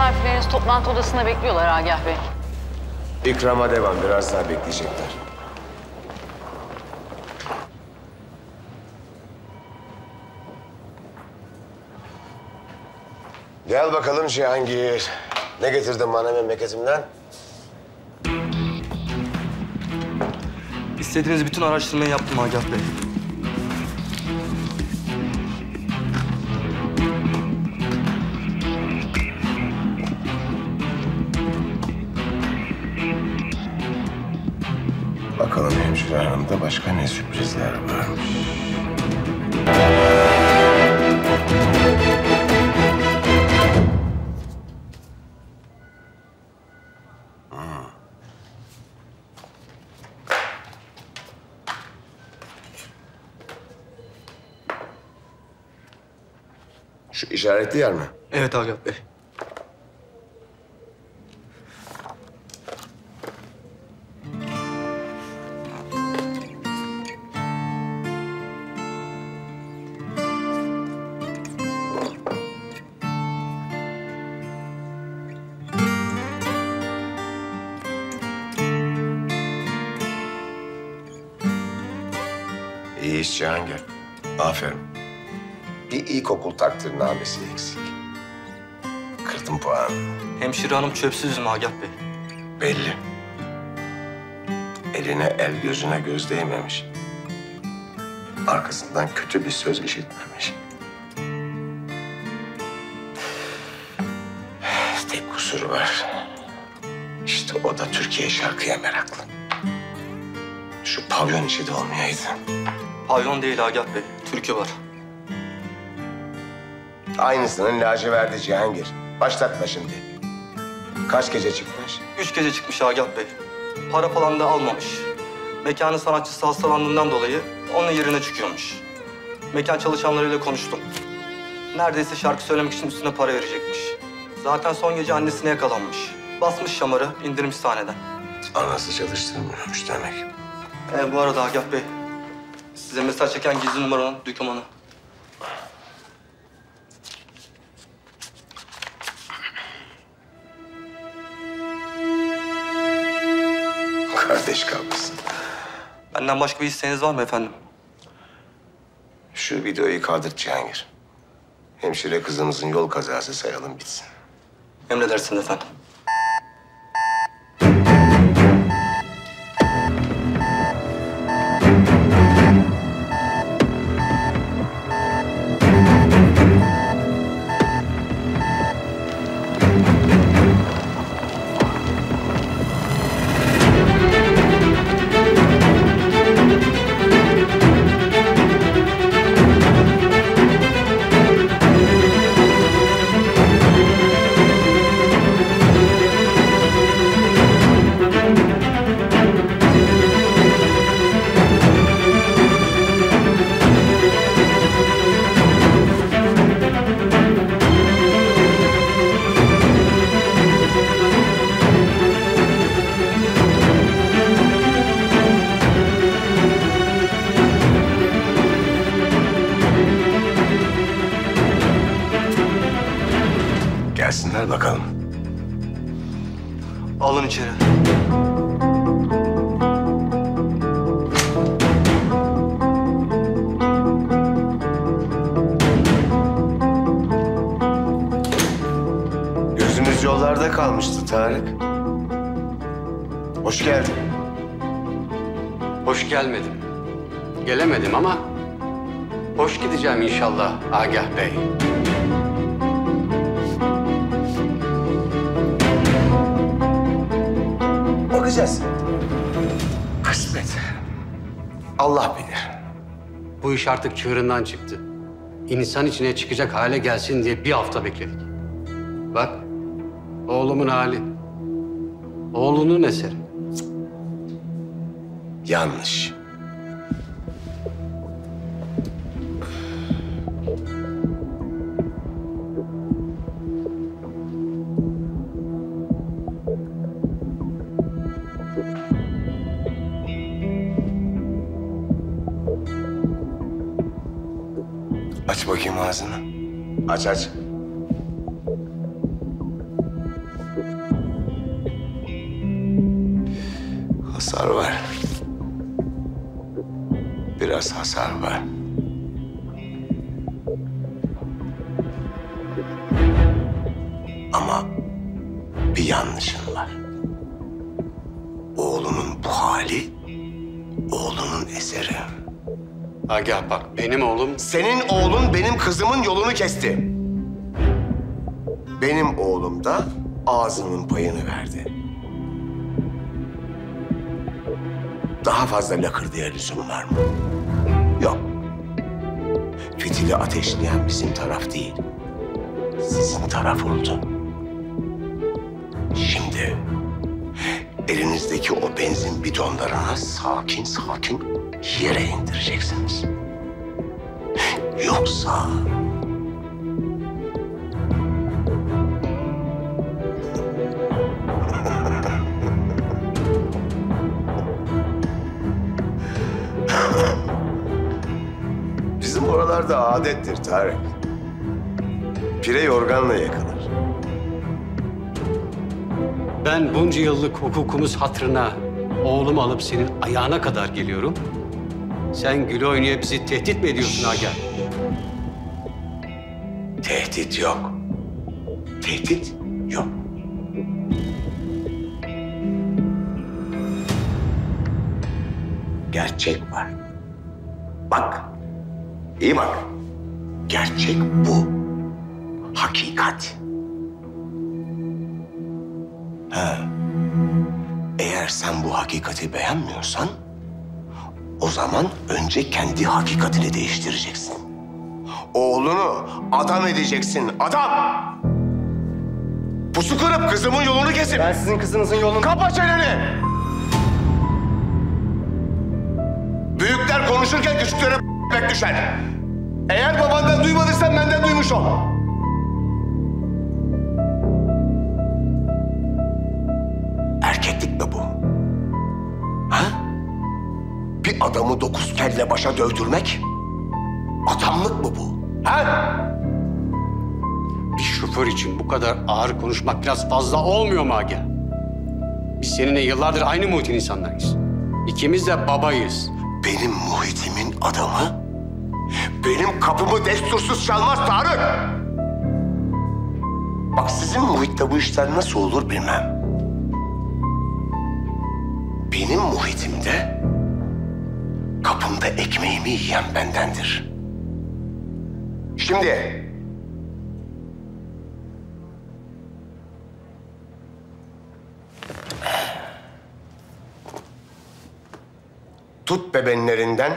Misafirleriniz toplantı odasında bekliyorlar Agah Bey. İkrama devam, biraz daha bekleyecekler. Gel bakalım Şehangir. Ne getirdin bana memleketimden? İstediğiniz bütün araştırmayı yaptım Agah Bey. Bakalım hemşire hanımda başka ne sürprizler varmış. Şu işaretli yer mi? Evet Agah Bey. İyi iş Cihangir. Aferin. Bir ilkokul takdirnamesi eksik. Kırdım puanı. Hemşire hanım çöpsüz mü Agah Bey? Belli. Eline el, gözüne göz değmemiş. Arkasından kötü bir söz işitmemiş. Tek kusuru var. İşte o da Türkiye şarkıya meraklı. Şu pavyon işi de olmayaydı. Pavyon değil Agah Bey, türkü var. Aynısının laciverdi Cihangir. Başlatma şimdi. Kaç gece çıkmış? 3 gece çıkmış Agah Bey. Para falan da almamış. Mekanın sanatçısı hastalandığından dolayı onun yerine çıkıyormuş. Mekan çalışanlarıyla konuştum. Neredeyse şarkı söylemek için üstüne para verecekmiş. Zaten son gece annesine yakalanmış. Basmış şamarı, indirmiş sahneden. Anası çalıştırmıyormuş demek. Bu arada Agah Bey, size mesaj çeken gizli numaranın dükkanı. Kardeş kavgası. Benden başka bir isteğiniz var mı efendim? Şu videoyu kaldır Cihangir. Hemşire kızımızın yol kazası sayalım bitsin. Emredersin efendim. Gelsinler bakalım. Alın içeri. Gözümüz yollarda kalmıştı Tarık. Hoş geldin. Hoş gelmedim. Gelemedim ama hoş gideceğim inşallah Agah Bey. Bakacağız. Kısmet. Allah bilir. Bu iş artık çığırından çıktı. İnsan içine çıkacak hale gelsin diye 1 hafta bekledik. Bak, oğlumun hali. Oğlunun eseri. Cık. Yanlış. Aç bakayım ağzını. Aç. Hasar var. Biraz hasar var. Ama bir yanlışın var. Oğlumun bu hali, oğlunun eseri. Agah bak, benim oğlum... Senin oğlun benim kızımın yolunu kesti. Benim oğlum da ağzının payını verdi. Daha fazla lakırdıya lüzum var mı? Yok. Fitili ateşleyen bizim taraf değil, sizin taraf oldu. Şimdi elinizdeki o benzin bidonlarını sakin sakin yere indireceksiniz. Yoksa... Bizim oralarda adettir Tarık. Pire yorganla yakılır. Ben bunca yıllık hukukumuz hatırına oğlumu alıp senin ayağına kadar geliyorum. Sen gül oynaya bizi tehdit mi ediyorsun Agah? Tehdit yok. Tehdit yok. Gerçek var. Bak. İyi bak. Gerçek bu. Hakikat. Ha. Eğer sen bu hakikati beğenmiyorsan, o zaman önce kendi hakikatini değiştireceksin. Oğlunu adam edeceksin, adam! Pusu kırıp kızımın yolunu kesip... Ben sizin kızınızın yolunu... Kapa çeneni! Büyükler konuşurken küçüklere b***mek düşer. Eğer babandan duymadıysan benden duymuş ol. Erkeklik mi bu? Ha? Bir adamı 9 kelle başa dövdürmek adamlık mı bu? Ha? Bir şoför için bu kadar ağır konuşmak biraz fazla olmuyor mu Agah? Biz seninle yıllardır aynı muhitin insanlarıyız. İkimiz de babayız. Benim muhitimin adamı benim kapımı destursuz çalmaz Tarık. Bak sizin muhitte bu işler nasıl olur bilmem. Benim muhitimde, kapımda ekmeğimi yiyen bendendir. Şimdi... Tut bebenlerinden,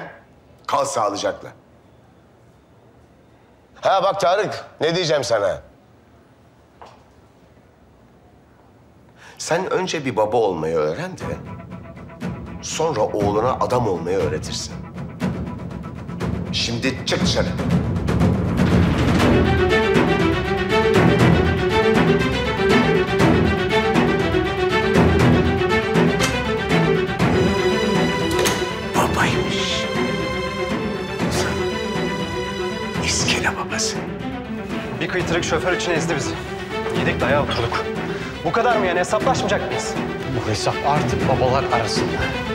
kal sağlıcakla. Ha bak Tarık, ne diyeceğim sana? Sen önce bir baba olmayı öğren de... Sonra oğluna adam olmayı öğretirsin. Şimdi çık dışarı. Babaymış. İskele babası. Bir kıytırık şoför için ezdi bizi. Yedik dayağa oturduk. Bu kadar mı yani? Hesaplaşmayacak mıyız? Bu hesap artık babalar arasında.